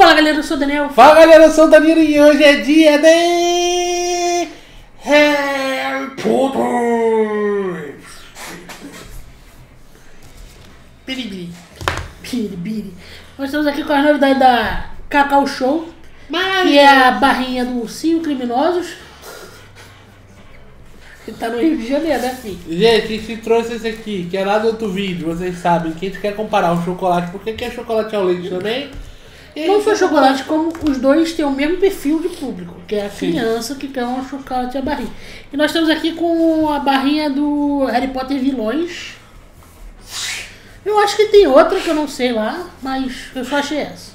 Fala galera, eu sou o Daniel. Fala galera, eu sou o Danilo e hoje é dia de Harry Potter. Piribiri, piribiri. Nós estamos aqui com as novidades da Cacau Show, que é a barrinha do Ursinhos Carinhosos. Ele tá no Rio de Janeiro, né, filho? Gente, a gente trouxe esse aqui, que é lá do outro vídeo, vocês sabem, que a gente quer comparar o chocolate, porque quer chocolate ao leite também. Não só chocolate, como os dois têm o mesmo perfil de público, que é a criança que quer um chocolate à barrinha. E nós estamos aqui com a barrinha do Harry Potter Vilões. Eu acho que tem outra que eu não sei lá, mas eu só achei essa.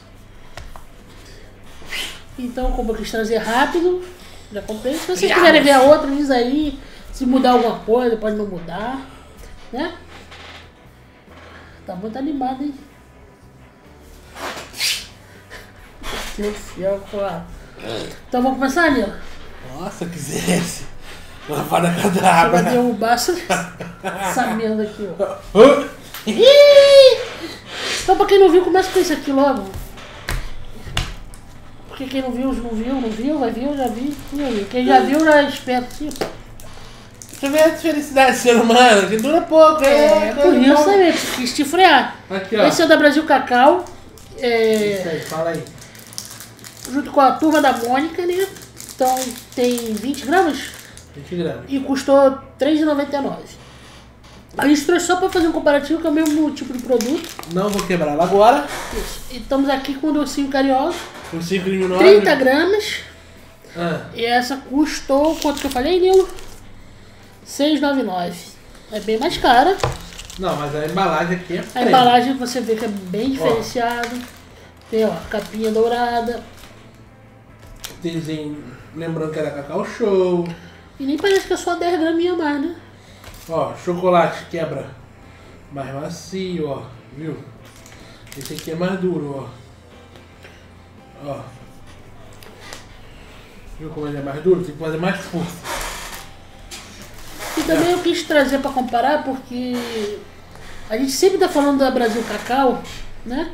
Então, como eu quis trazer rápido, já comprei. Se vocês quiserem ver a outra, diz aí. Se mudar alguma coisa, pode não mudar, né? Tá muito animado, hein? Meu Deus do céu, claro. Então vamos começar, Lilo? Nossa, quisesse lavar na cara da água. Vai derrubar essa merda aqui, ó. Então, pra quem não viu, começa com isso aqui logo. Porque quem não viu, vai ver, eu já vi. Quem já viu, já é esperto, sim. Deixa eu ver a felicidade do ser humano, que dura pouco, hein? É, por isso também, quis te frear. Aqui, ó. Esse é o da Brasil Cacau. Isso aí, fala aí. Junto com a Turma da Mônica, né? Então tem 20 gramas? 20 gramas. E custou R$ 3,99. A gente trouxe só para fazer um comparativo, que é o mesmo tipo de produto. Não vou quebrar ela agora. Isso. E estamos aqui com o docinho Carioca. Docinho Grifinória. 30 gramas. E essa custou, quanto que eu falei, Nilo? R$ 6,99. É bem mais cara. Não, mas a embalagem aqui é prêmio. A embalagem você vê que é bem diferenciada. Tem, ó, capinha dourada. Dizem, lembrando que era Cacau Show. E nem parece que é só 10 graminhas a mais, né? Ó, chocolate quebra mais macio, ó, viu? Esse aqui é mais duro, ó. Ó. Viu como ele é mais duro? Tem que fazer mais força. E também eu quis trazer pra comparar, porque a gente sempre tá falando da Brasil Cacau, né?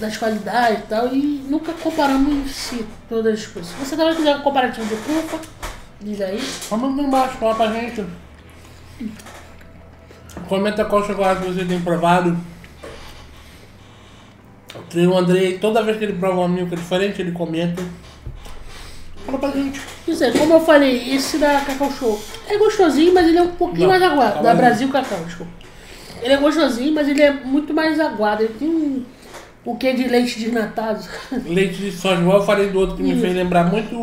Das qualidades e tal, e nunca comparamos em si todas as coisas. Se você também quiser um comparativo de culpa, diz aí. Comenta embaixo, fala pra gente. Comenta qual chocolate você tem provado. O Andrei, toda vez que ele prova uma Milka diferente, ele comenta. Fala pra gente. Isso aí, como eu falei, esse da Cacau Show é gostosinho, mas ele é um pouquinho mais aguado. Da Brasil Cacau, desculpa. Ele é gostosinho, mas ele é muito mais aguado. Ele tem um... O que é de leite desnatado? Leite de soja, igual eu falei do outro que me fez lembrar muito.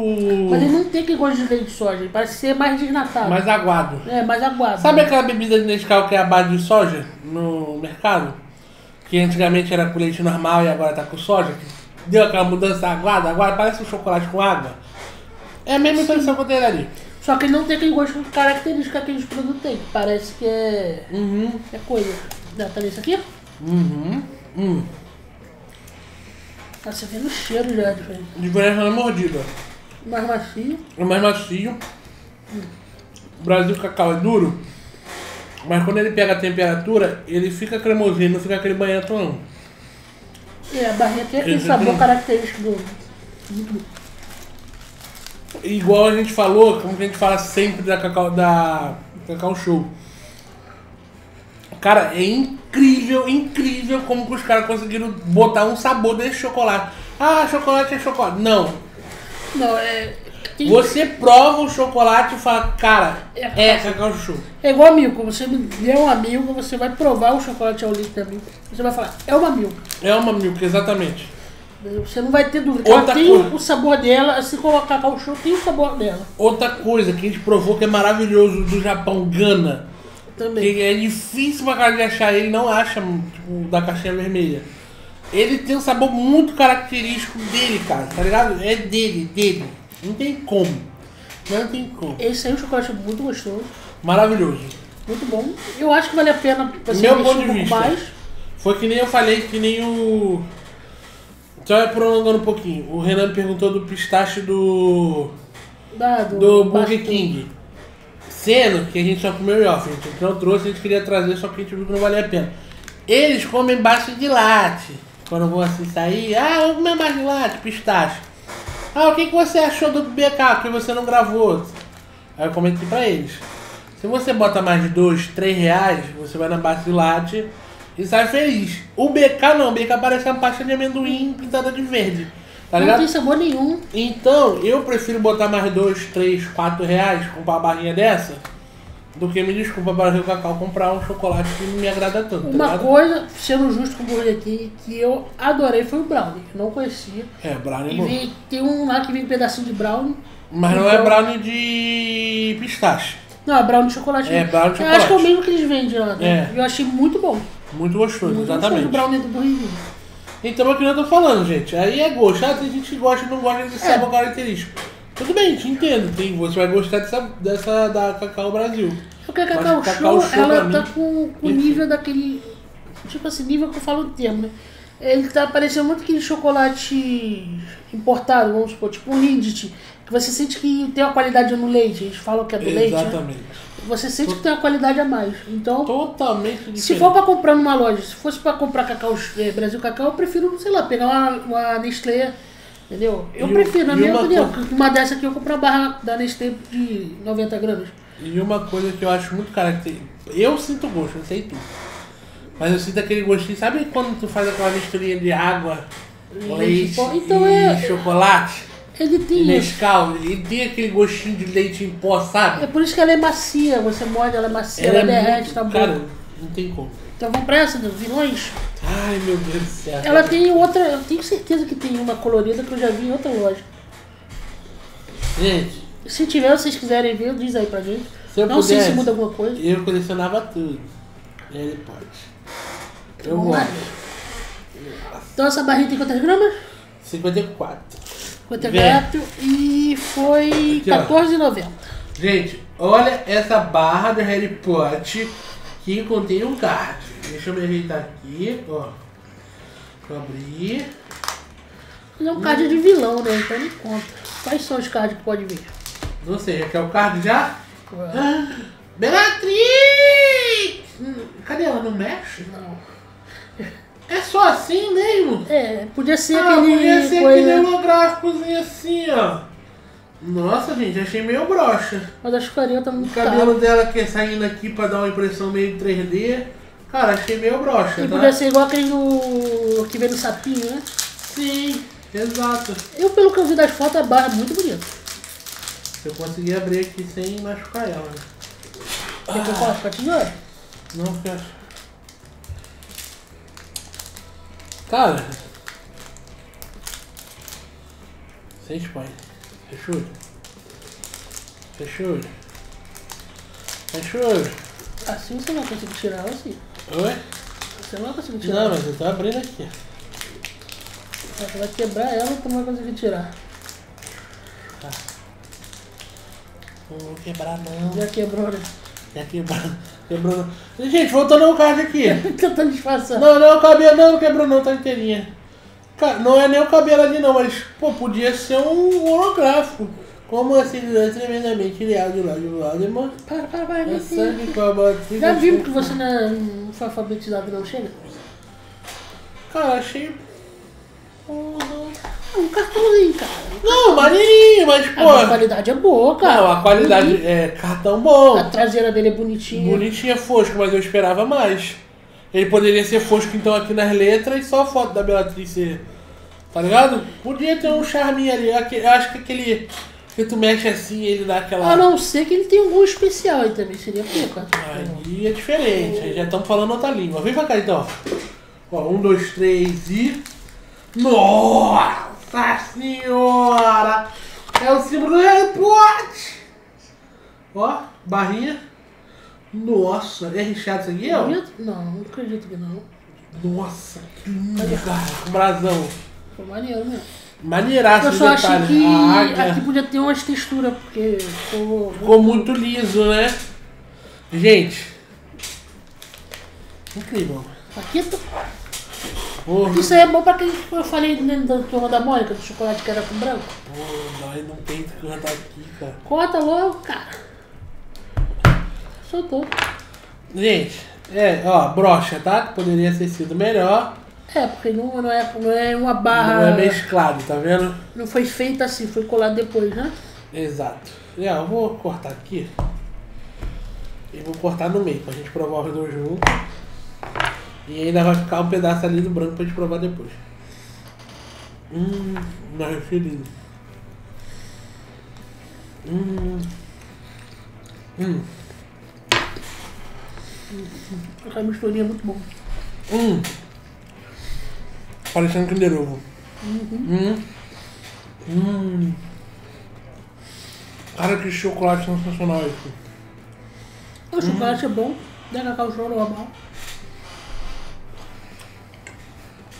Mas ele não tem que gosto de leite de soja, ele parece ser mais desnatado. Mais aguado. É, mais aguado. Sabe aquela bebida de Nescau que é a base de soja no mercado? Que antigamente era com leite normal e agora tá com soja? Deu aquela mudança aguada, agora parece um chocolate com água. É a mesma impressão que eu tenho ali. Só que ele não tem aquele gosto característico que aqueles produtos têm. Parece que é. É coisa. Dá pra ver isso aqui? Você vê no cheiro já, diferente. Diferença na mordida. Mais macio. É mais macio. O Brasil Cacau é duro, mas quando ele pega a temperatura, ele fica cremosinho, não fica aquele banhento não. É, a barrinha tem aquele sabor característico do... Igual a gente falou, como que a gente fala sempre da Cacau Show. Cara, é incrível, incrível como que os caras conseguiram botar um sabor desse chocolate. Ah, chocolate é chocolate. Não. Não, é... Você prova o chocolate e fala, cara, é Cacau Show. É igual a Milka. Você me deu uma Milka, você vai provar o chocolate ao leite da Milka. Você vai falar, é uma Milka. É uma Milka, exatamente. Você não vai ter dúvida. Outra ela tem coisa. O sabor dela, se colocar Cacau Show, tem o sabor dela. Outra coisa que a gente provou que é maravilhoso do Japão, Gana. Também. É difícil pra cara de achar, ele não acha, tipo, da caixinha vermelha. Ele tem um sabor muito característico dele, cara, tá ligado? É dele. Não tem como. Esse aí é um chocolate muito gostoso. Maravilhoso. Muito bom. Eu acho que vale a pena você meu ponto de vista. Mais. Foi que nem eu falei, que nem o... Só prolongando um pouquinho. O Renan perguntou do pistache do Burger King. Sendo que a gente só comeu em off, a gente não trouxe, a gente queria trazer, só que a gente viu que não valia a pena. Eles comem base de latte. Quando eu vou assim sair, ah, o meu magnate, pistache. Ah, o que você achou do BK que você não gravou? Aí eu comento pra eles. Se você bota mais de 2, 3 reais, você vai na Bacilate e sai feliz. O BK não, o BK parece uma pasta de amendoim pintada de verde. Tá ligado? Não tem sabor nenhum. Então, eu prefiro botar mais 2, 3, 4 reais, comprar uma barrinha dessa, do que, me desculpa, Brasil Cacau comprar um chocolate que não me agrada tanto. Uma tá coisa, sendo justo com o Burger King, que eu adorei foi o brownie, que eu não conhecia. É, brownie e vi, tem um lá que vem um pedacinho de brownie. Mas não é brownie de pistache. Não, é brownie de chocolate. É brownie de chocolate. Eu acho que é o mesmo que eles vendem lá, né? É. Eu achei muito bom. Muito gostoso, muito exatamente. Muito brownie do Burger King. Então é o que eu tô falando, gente. Aí é gosto. Ah, tem gente que gosta e não gosta desse sabor característico. Tudo bem, te entendo, tem, você vai gostar dessa da Cacau Brasil. Porque a Cacau, Cacau Show ela tá com o nível daquele, tipo assim, nível que eu falo o termo, né? Ele tá parecendo muito aquele chocolate importado, vamos supor, tipo um Lindt, que você sente que tem uma qualidade no leite, eles falam que é do leite, exatamente. Né? Você sente que tem uma qualidade a mais, então... Totalmente diferente. Se for pra comprar numa loja, se fosse pra comprar Cacau Brasil Cacau, eu prefiro, sei lá, pegar uma Nestlé... Entendeu? Eu prefiro, na minha opinião, uma dessa aqui eu compro a barra da Nestlé de 90 gramas. E uma coisa que eu acho muito característica, eu sinto gosto, não sei tu, mas eu sinto aquele gostinho, sabe quando tu faz aquela misturinha de água, leite então e chocolate? Ele tem Nescau, ele tem aquele gostinho de leite em pó, sabe? É por isso que ela é macia, você morde, ela é macia, ela derrete, tá bom. Cara, não tem como. Então vamos pra essa, Vilões? Ai, meu Deus do céu. Ela tem outra, eu tenho certeza que tem uma colorida que eu já vi em outra loja. Gente, se tiver, vocês quiserem ver, diz aí pra gente. Se eu não pudesse, sei se muda alguma coisa. Eu colecionava tudo. Ele pode. Eu gosto. Então essa barrinha tem quantas gramas? 54. 54 e foi R$14,90. Gente, olha essa barra do Harry Potter que contém um card. Deixa eu me ajeitar aqui, ó. Vou abrir. Ele é um card de vilão, né? Então ele conta. Quais são os cards que pode vir? Não sei, já quer o card já? Claro. Ah, Bellatrix! Cadê ela? Não mexe? Não. É só assim mesmo? É, podia ser aquele... podia ser aquele holográficozinho assim, ó. Nossa, gente, achei meio broxa. Mas acho que o carinha tá muito caro. O cabelo dela que é saindo aqui pra dar uma impressão meio 3D. Cara, achei meio broxa, tá? Podia ser igual aquele do... que vem no sapinho, né? Sim, exato. Eu, pelo que eu vi das fotos, a barra é muito bonita. Eu consegui abrir aqui sem machucar ela, né? Quer que eu faça com a tesoura? Não, fecha. Cara... sem spoiler. Fechou? Fechou? Fechou? Assim você não consegue tirar, assim. Oi? Você não consegue tirar. Não, mas eu tô abrindo aqui. Você vai quebrar ela, tu não vai conseguir tirar. Tá. Não vou quebrar não. Já quebrou, né? Já quebrou. Quebrou não. Gente, voltando ao card aqui. Eu tô disfarçando. Não, não, o cabelo não quebrou não, tá inteirinha. Cara, não é nem o cabelo ali não, mas pô, podia ser um holográfico. Como a Silvia tremendamente criada do lado de Vladimir. Para, meu filho. Já vimos que você não foi alfabetizado, não chega? Cara, achei... um cartãozinho, cara. Não, maneirinho, mas pô... a qualidade é boa, cara. Não, a qualidade é cartão bom. A traseira dele é bonitinha. Bonitinha, fosco, mas eu esperava mais. Ele poderia ser fosco, então, aqui nas letras e só a foto da Bellatrix ser... tá ligado? Podia ter um charminho ali. Eu acho que aquele... que tu mexe assim ele dá aquela... a não ser que ele tenha um gosto especial aí também, seria pouca. Aí é diferente, aí já estamos falando outra língua. Vem pra cá então, ó. 1, 2, 3 e... Nossa senhora! É o símbolo do Harry Potter! Ó, barrinha. Nossa, é recheado isso aqui, ó? Não acredito que não. Nossa, que linda! Um brasão. Foi maneiro mesmo. Maneiraço. Eu só achei que aqui podia ter umas texturas, porque ficou muito liso, né? Gente, incrível. Aqui tá... isso aí é bom pra quem eu falei da Turma da Mônica, do chocolate que era com branco. Porra, não tem que cortar aqui, cara. Corta logo, cara. Soltou. Gente, ó, brocha, tá? Poderia ter sido melhor. É, porque não é uma barra... Não é mesclado, tá vendo? Não foi feito assim, foi colado depois, né? Exato. E, ó, eu vou cortar aqui. E vou cortar no meio, pra gente provar os dois juntos. E ainda vai ficar um pedaço ali do branco pra gente provar depois. Mais referido. Essa misturinha é muito boa. Parecendo Kinder Ovo. Cara, que chocolate sensacional esse. O chocolate é bom, da Cacau Show normal.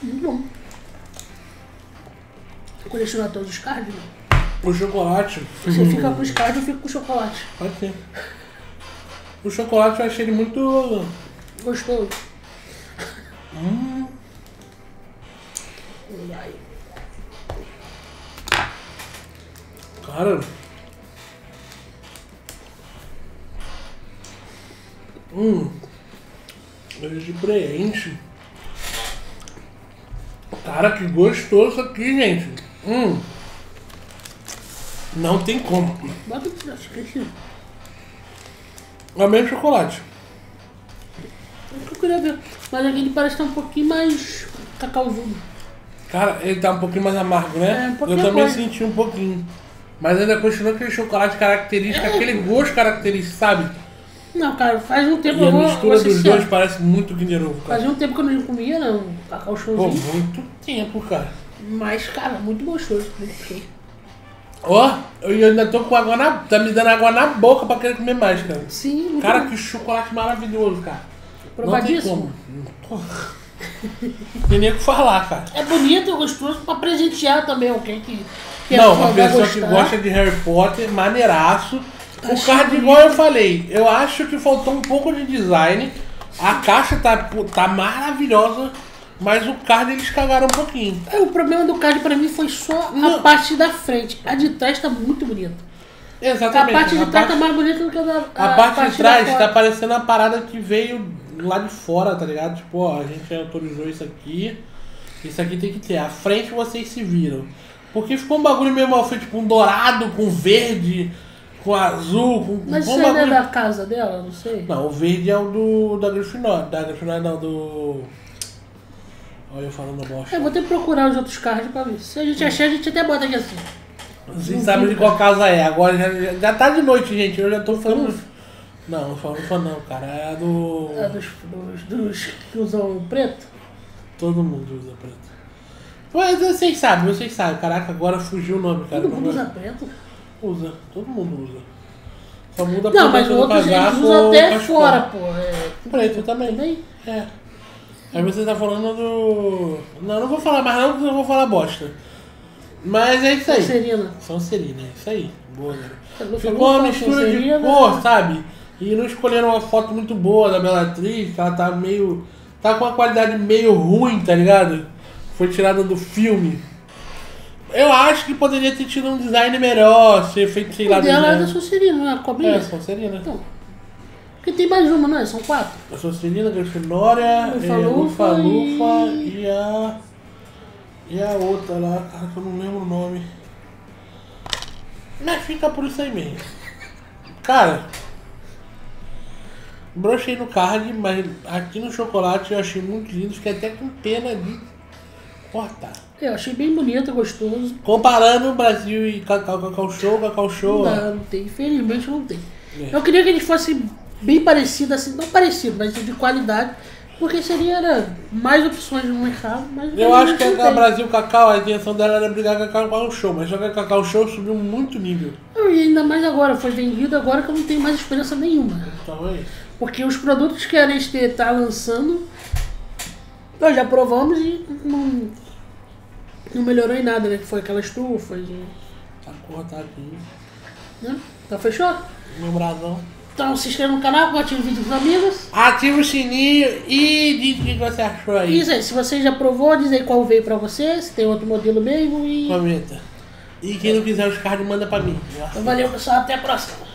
Muito bom. Colecionar todos os cards? O chocolate. Você fica com os cards, eu fico com o chocolate. Pode ser. O chocolate eu achei ele muito gostoso. Cara. Ele se preenche. Cara, que gostoso aqui, gente. Não tem como. Bota o chocolate. Amei o chocolate. Eu queria ver. Mas ele parece estar um pouquinho mais cacauzudo. Cara, ele tá um pouquinho mais amargo, né? É, um pouquinho. Eu também senti um pouquinho. Mas ainda continua aquele chocolate característico, aquele gosto característico, sabe? Não, cara, faz um tempo que eu não... E a mistura dos dois parece muito Kinder Ovo, cara. Fazia um tempo que eu não comia, não. Cacau Showzinho. Pô, muito tempo, cara. Mas, cara, muito gostoso. Ó, eu ainda tô com água na... Tá me dando água na boca pra querer comer mais, cara. Sim. Cara, que chocolate maravilhoso, cara. Provadíssimo. Não tem como. Não tem nem o que falar, cara. É bonito, gostoso, pra presentear também alguém que não, uma pessoa que gosta de Harry Potter, maneiraço. O card, igual eu falei, eu acho que faltou um pouco de design. A caixa tá maravilhosa, mas o card eles cagaram um pouquinho. O problema do card pra mim foi só a parte da frente. A de trás tá muito bonita. Exatamente. A parte de trás tá mais bonita do que a da... A parte de trás tá parecendo a parada que veio lá de fora, tá ligado? Tipo, ó, a gente autorizou isso aqui. Isso aqui tem que ter. A frente vocês se viram. Porque ficou um bagulho meio mal feito, tipo um dourado com verde... Com azul, com... Mas isso aí é da casa dela, não sei. Não, o verde é o da Grifinória. Da Grifinória não, do... Olha eu falando bosta. Eu vou ter que procurar os outros cards pra ver. Se a gente achar, a gente até bota aqui assim. Vocês sabem de qual casa é. Agora já tá de noite, gente. Eu já tô falando... Não, falando não, cara. É a do... É dos que usam preto? Todo mundo usa preto. Mas vocês sabem. Caraca, agora fugiu o nome, cara. Todo mundo usa preto? Usa, todo mundo usa. Só muda pra mas outros gente usa até fora, pô. Preto também. É. Aí você tá falando do... Não vou falar mais não, porque eu vou falar bosta. Mas é isso aí. Sonserina, é isso aí. Boa, né? Ficou uma mistura de cor, sabe? E não escolheram uma foto muito boa da Bellatrix, ela tá meio... Tá com uma qualidade meio ruim, tá ligado? Foi tirada do filme. Eu acho que poderia ter tido um design melhor, ser feito, sei lá... O dela é da Sonserina, não é? A cobrinha? É, Sonserina. Então, porque tem mais uma, não é? São quatro. A Sonserina, a Grifinória, Lufa-Lufa e a outra lá, cara, que eu não lembro o nome. Mas fica por isso aí mesmo. Cara, brochei no card, mas aqui no chocolate eu achei muito lindo, fiquei até com pena de... cortar. Eu achei bem bonito, gostoso. Comparando o Brasil e Cacau Show. Não tem, infelizmente não tem. Eu queria que eles fossem bem parecidos, assim, não parecidos, mas de qualidade, porque seria mais opções no mercado. Mas eu acho que a Brasil Cacau, a intenção dela era brigar com a Cacau Show, mas só que a Cacau Show subiu muito nível. E ainda mais agora, foi vendido agora que eu não tenho mais esperança nenhuma. Então é isso. Porque os produtos que a gente está lançando... Nós já provamos e não melhorou em nada, né? Que foi aquela estufa de... Tá cortadinho. Né? Tá fechou? Meu brasão. Então se inscreva no canal, compartilha o vídeo com os amigos. Ativa o sininho e diz o que você achou aí. Diz aí, se você já provou, diz aí qual veio pra você, se tem outro modelo mesmo e... Comenta. E quem não quiser os cards, manda pra mim. Então, valeu pessoal, até a próxima.